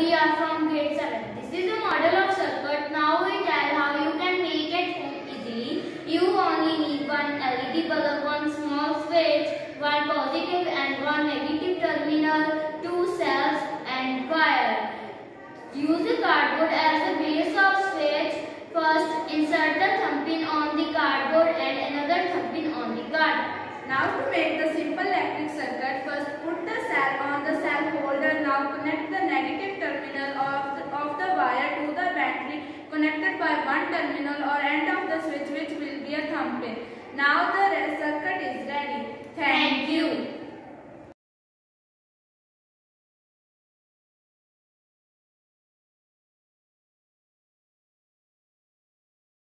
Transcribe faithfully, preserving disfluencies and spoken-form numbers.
We are from grade seven. This is a model of circuit. Now we tell how you can make at home easily. You only need one L E D bulb, one small switch, one positive and one negative terminal, two cells and wire. Use the cardboard as the base of switch. First insert the thumb pin on the cardboard and another thumb pin on the card. Now to make the simple electric circuit, first put the cell on the cell holder. Now connect the negative terminal of the, of the wire to the battery connected by one terminal or end of the switch, which will be a thumb pin. Now the